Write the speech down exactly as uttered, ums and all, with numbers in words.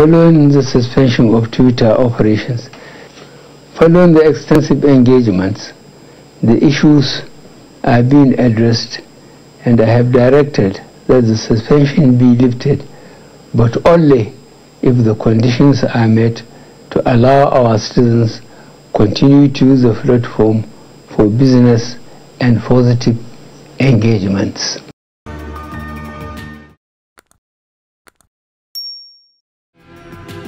Following the suspension of Twitter operations, following the extensive engagements, the issues are being addressed, and I have directed that the suspension be lifted, but only if the conditions are met to allow our citizens continue to use the platform for business and positive engagements.